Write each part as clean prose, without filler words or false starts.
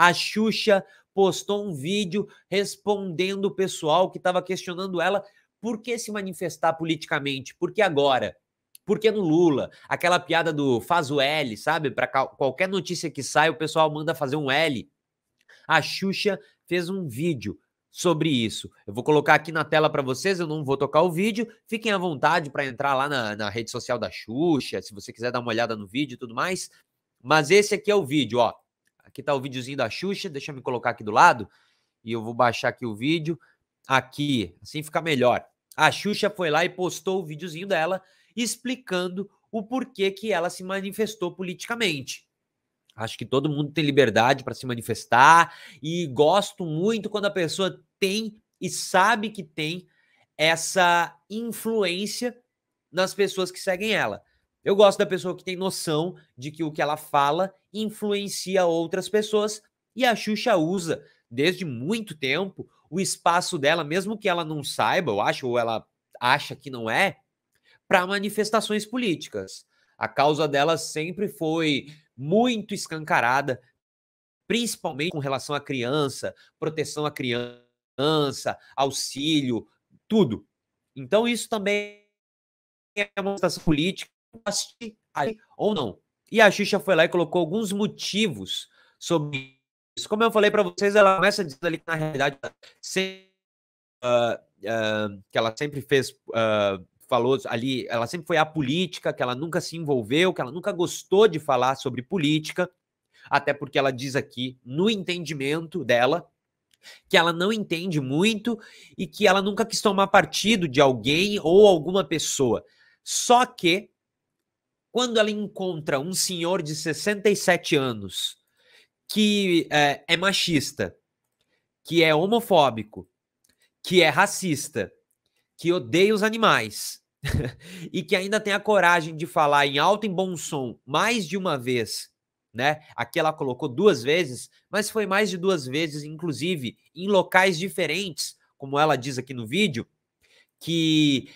a Xuxa postou um vídeo respondendo o pessoal que estava questionando ela por que se manifestar politicamente, por que agora, por que no Lula, aquela piada do faz o L, sabe? Para qualquer notícia que sai, o pessoal manda fazer um L. A Xuxa fez um vídeo sobre isso. Eu vou colocar aqui na tela para vocês, eu não vou tocar o vídeo, fiquem à vontade para entrar lá na rede social da Xuxa, se você quiser dar uma olhada no vídeo e tudo mais, mas esse aqui é o vídeo, ó. Aqui tá o videozinho da Xuxa, deixa eu me colocar aqui do lado, e eu vou baixar aqui o vídeo, aqui, assim fica melhor. A Xuxa foi lá e postou o videozinho dela, explicando o porquê que ela se manifestou politicamente. Acho que todo mundo tem liberdade para se manifestar e gosto muito quando a pessoa tem e sabe que tem essa influência nas pessoas que seguem ela. Eu gosto da pessoa que tem noção de que o que ela fala influencia outras pessoas e a Xuxa usa desde muito tempo o espaço dela, mesmo que ela não saiba, eu acho, ou ela acha que não é, para manifestações políticas. A causa dela sempre foi muito escancarada, principalmente com relação à criança, proteção à criança, auxílio, tudo. Então isso também é uma manifestação política, ou não. E a Xuxa foi lá e colocou alguns motivos sobre isso. Como eu falei para vocês, ela começa dizendo ali que na realidade que ela sempre fez... falou ali, ela sempre foi apolítica, que ela nunca se envolveu, que ela nunca gostou de falar sobre política, até porque ela diz aqui, no entendimento dela, que ela não entende muito e que ela nunca quis tomar partido de alguém ou alguma pessoa. Só que, quando ela encontra um senhor de 67 anos que é machista, que é homofóbico, que é racista, que odeia os animais e que ainda tem a coragem de falar em alto e bom som mais de uma vez, né? Aqui ela colocou 2 vezes, mas foi mais de 2 vezes, inclusive, em locais diferentes, como ela diz aqui no vídeo, que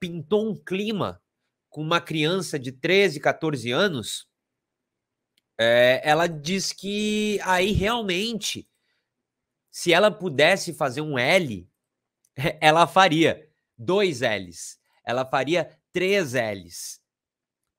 pintou um clima com uma criança de 13, 14 anos. Ela diz que aí realmente, se ela pudesse fazer um L, ela faria 2 L's, ela faria 3 L's,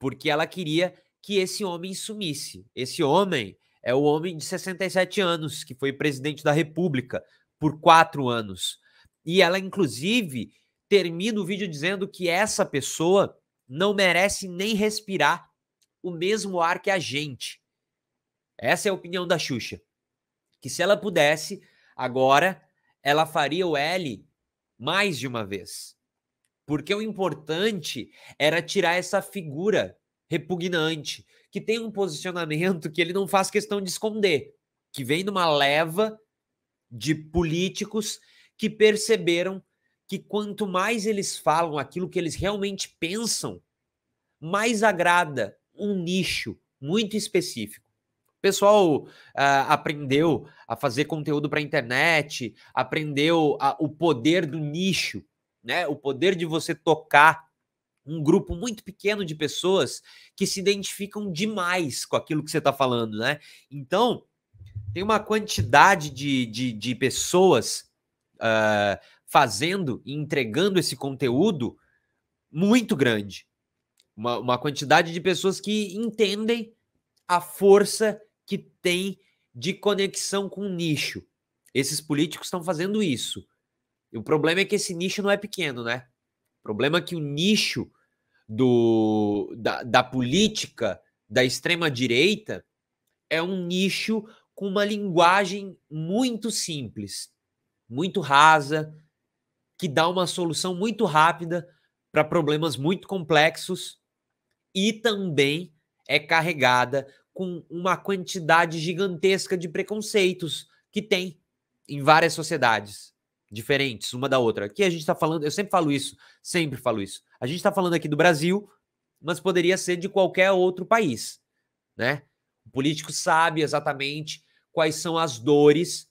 porque ela queria que esse homem sumisse. Esse homem é o homem de 67 anos, que foi presidente da República por 4 anos. E ela, inclusive, termina o vídeo dizendo que essa pessoa não merece nem respirar o mesmo ar que a gente. Essa é a opinião da Xuxa, que se ela pudesse, agora ela faria o L mais de uma vez, porque o importante era tirar essa figura repugnante, que tem um posicionamento que ele não faz questão de esconder, que vem de uma leva de políticos que perceberam que quanto mais eles falam aquilo que eles realmente pensam, mais agrada um nicho muito específico. O pessoal aprendeu a fazer conteúdo para a internet, aprendeu o poder do nicho, né? O poder de você tocar um grupo muito pequeno de pessoas que se identificam demais com aquilo que você está falando, né? Então, tem uma quantidade de pessoas fazendo e entregando esse conteúdo muito grande. Uma quantidade de pessoas que entendem a força que tem de conexão com o nicho. Esses políticos estão fazendo isso. E o problema é que esse nicho não é pequeno, né? O problema é que o nicho da política da extrema-direita é um nicho com uma linguagem muito simples, muito rasa, que dá uma solução muito rápida para problemas muito complexos e também é carregada com uma quantidade gigantesca de preconceitos que tem em várias sociedades diferentes, uma da outra. Aqui a gente está falando, eu sempre falo isso, a gente está falando aqui do Brasil, mas poderia ser de qualquer outro país, né? O político sabe exatamente quais são as dores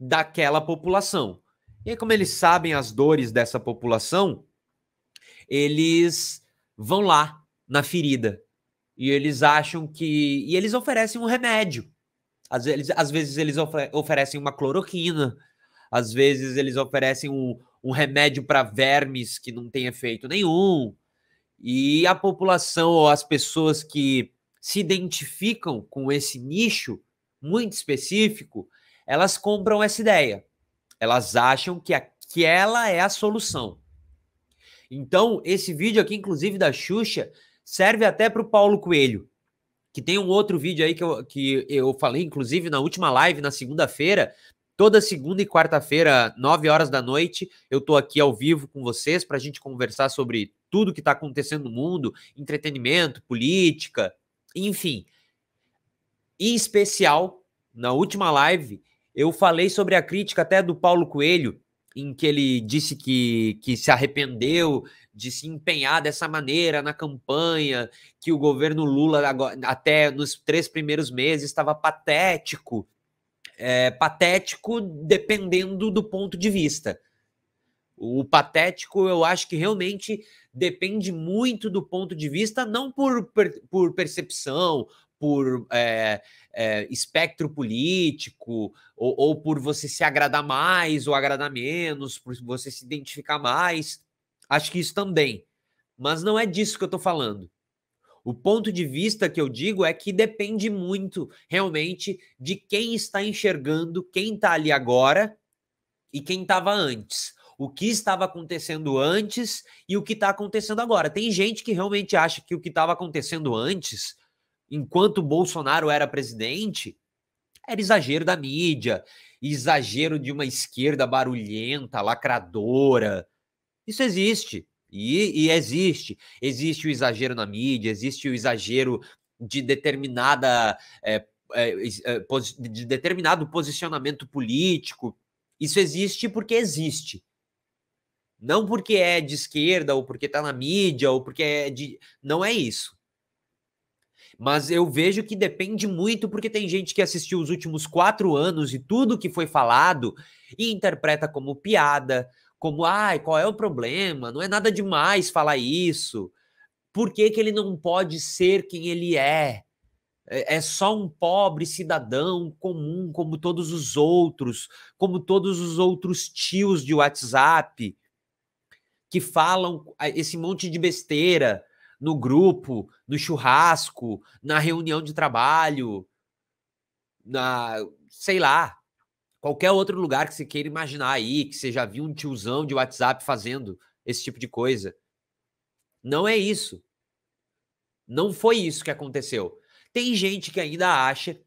daquela população. E aí, como eles sabem as dores dessa população, eles vão lá na ferida. E eles acham que... E eles oferecem um remédio. Às vezes eles oferecem uma cloroquina, às vezes eles oferecem um remédio para vermes que não tem efeito nenhum. E a população ou as pessoas que se identificam com esse nicho muito específico, elas compram essa ideia. Elas acham que ela é a solução. Então, esse vídeo aqui, inclusive, da Xuxa, serve até para o Paulo Coelho, que tem um outro vídeo aí que eu falei, inclusive, na última live, na segunda-feira. Toda segunda e quarta-feira, 9 horas da noite, eu tô aqui ao vivo com vocês para a gente conversar sobre tudo que está acontecendo no mundo, entretenimento, política, enfim. Em especial, na última live, eu falei sobre a crítica até do Paulo Coelho, em que ele disse que se arrependeu de se empenhar dessa maneira na campanha, que o governo Lula, agora, até nos 3 primeiros meses, estava patético. Patético dependendo do ponto de vista. O patético, eu acho que realmente depende muito do ponto de vista, não por percepção, por espectro político, ou por você se agradar mais ou agradar menos, por você se identificar mais. Acho que isso também. Mas não é disso que eu estou falando. O ponto de vista que eu digo é que depende muito, realmente, de quem está enxergando, quem está ali agora e quem estava antes. O que estava acontecendo antes e o que está acontecendo agora. Tem gente que realmente acha que o que estava acontecendo antes, enquanto Bolsonaro era presidente, era exagero da mídia, exagero de uma esquerda barulhenta, lacradora. Isso existe. E existe. Existe o exagero na mídia, existe o exagero de determinado posicionamento político. Isso existe porque existe. Não porque é de esquerda, ou porque está na mídia, ou porque é de... Não é isso. Mas eu vejo que depende muito, porque tem gente que assistiu os últimos 4 anos e tudo que foi falado e interpreta como piada, como, ai, qual é o problema? Não é nada demais falar isso. Por que que ele não pode ser quem ele é? É só um pobre cidadão comum, como todos os outros tios de WhatsApp que falam esse monte de besteira no grupo, no churrasco, na reunião de trabalho, sei lá, qualquer outro lugar que você queira imaginar aí, que você já viu um tiozão de WhatsApp fazendo esse tipo de coisa. Não é isso. Não foi isso que aconteceu. Tem gente que ainda acha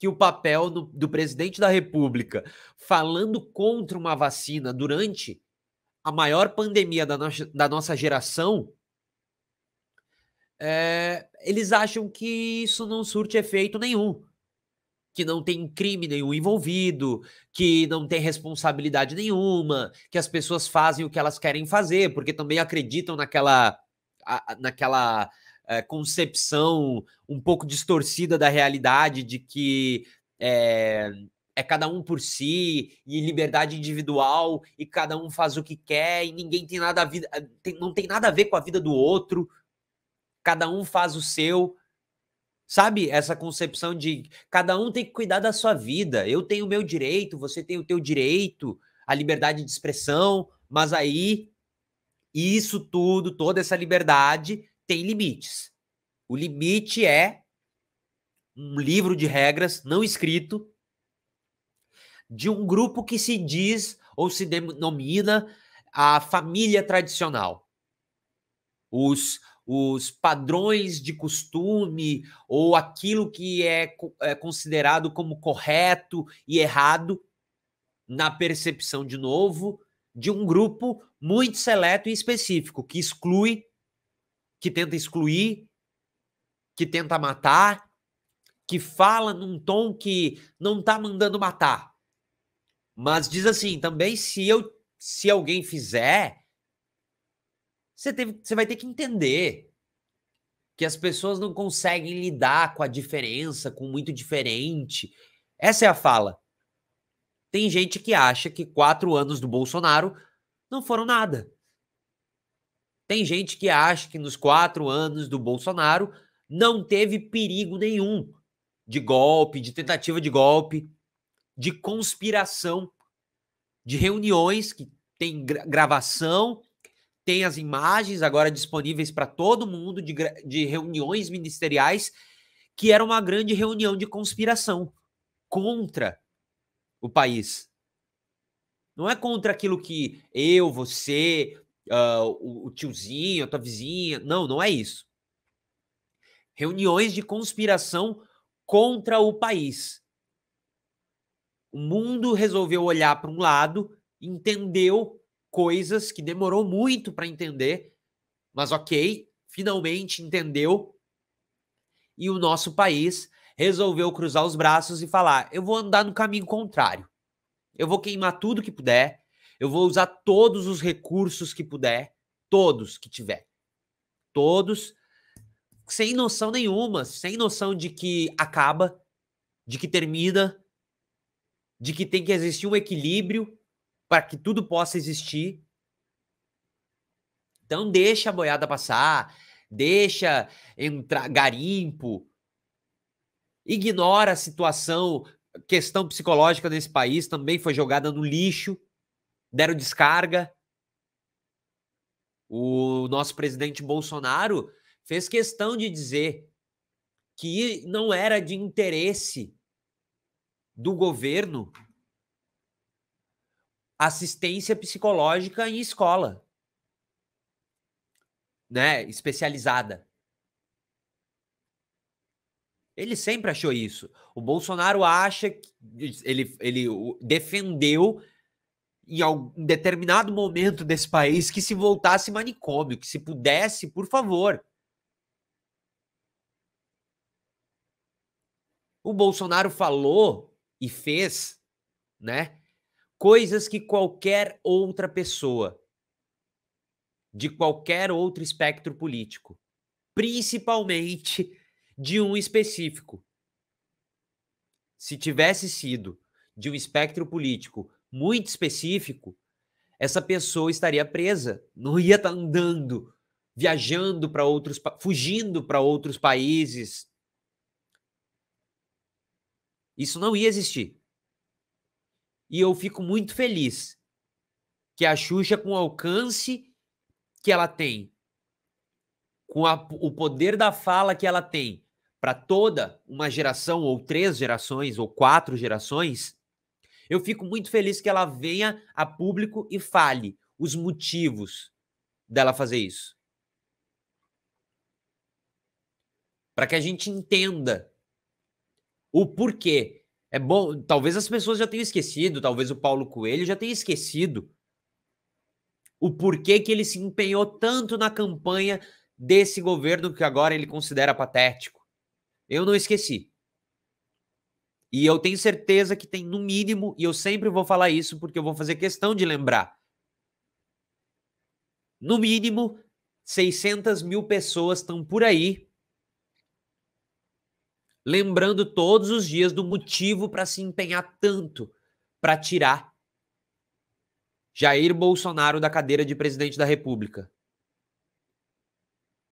que o papel do presidente da República falando contra uma vacina durante a maior pandemia da nossa geração, eles acham que isso não surte efeito nenhum, que não tem crime nenhum envolvido, que não tem responsabilidade nenhuma, que as pessoas fazem o que elas querem fazer, porque também acreditam naquela concepção um pouco distorcida da realidade de que é cada um por si e liberdade individual e cada um faz o que quer e ninguém tem nada não tem nada a ver com a vida do outro, cada um faz o seu. Sabe, essa concepção de cada um tem que cuidar da sua vida. Eu tenho o meu direito, você tem o teu direito, a liberdade de expressão, mas aí isso tudo, toda essa liberdade tem limites. O limite é um livro de regras não escrito de um grupo que se diz ou se denomina a família tradicional. Os padrões de costume ou aquilo que é considerado como correto e errado na percepção, de novo, de um grupo muito seleto e específico, que exclui, que tenta excluir, que tenta matar, que fala num tom que não tá mandando matar. Mas diz assim, também, se alguém fizer... Você vai ter que entender que as pessoas não conseguem lidar com a diferença, com muito diferente. Essa é a fala. Tem gente que acha que 4 anos do Bolsonaro não foram nada. Tem gente que acha que nos 4 anos do Bolsonaro não teve perigo nenhum de golpe, de tentativa de golpe, de conspiração, de reuniões que tem gravação, tem as imagens agora disponíveis para todo mundo de reuniões ministeriais que era uma grande reunião de conspiração contra o país. Não é contra aquilo que eu, você, o tiozinho, a tua vizinha... Não, não é isso. Reuniões de conspiração contra o país. O mundo resolveu olhar para um lado, entendeu coisas que demorou muito para entender, mas ok, finalmente entendeu, e o nosso país resolveu cruzar os braços e falar: eu vou andar no caminho contrário, eu vou queimar tudo que puder, eu vou usar todos os recursos que puder, todos que tiver, todos, sem noção nenhuma, sem noção de que acaba, de que termina, de que tem que existir um equilíbrio para que tudo possa existir. Então deixa a boiada passar, deixa entrar garimpo, ignora a situação, questão psicológica nesse país também foi jogada no lixo, deram descarga. O nosso presidente Bolsonaro fez questão de dizer que não era de interesse do governo assistência psicológica em escola, né, especializada. Ele sempre achou isso. O Bolsonaro acha que ele defendeu em algum determinado momento desse país que se voltasse manicômio, que se pudesse, por favor. O Bolsonaro falou e fez, né, coisas que qualquer outra pessoa de qualquer outro espectro político, principalmente de um específico, se tivesse sido de um espectro político muito específico, essa pessoa estaria presa, não ia estar andando, viajando para outros, fugindo para outros países. Isso não ia existir. E eu fico muito feliz que a Xuxa, com o alcance que ela tem, com o poder da fala que ela tem para toda uma geração, ou 3 gerações, ou 4 gerações, eu fico muito feliz que ela venha a público e fale os motivos dela fazer isso. Para que a gente entenda o porquê. É bom, talvez as pessoas já tenham esquecido, talvez o Paulo Coelho já tenha esquecido o porquê que ele se empenhou tanto na campanha desse governo que agora ele considera patético. Eu não esqueci. E eu tenho certeza que tem no mínimo, e eu sempre vou falar isso porque eu vou fazer questão de lembrar, no mínimo 600 mil pessoas estão por aí lembrando todos os dias do motivo para se empenhar tanto para tirar Jair Bolsonaro da cadeira de presidente da República.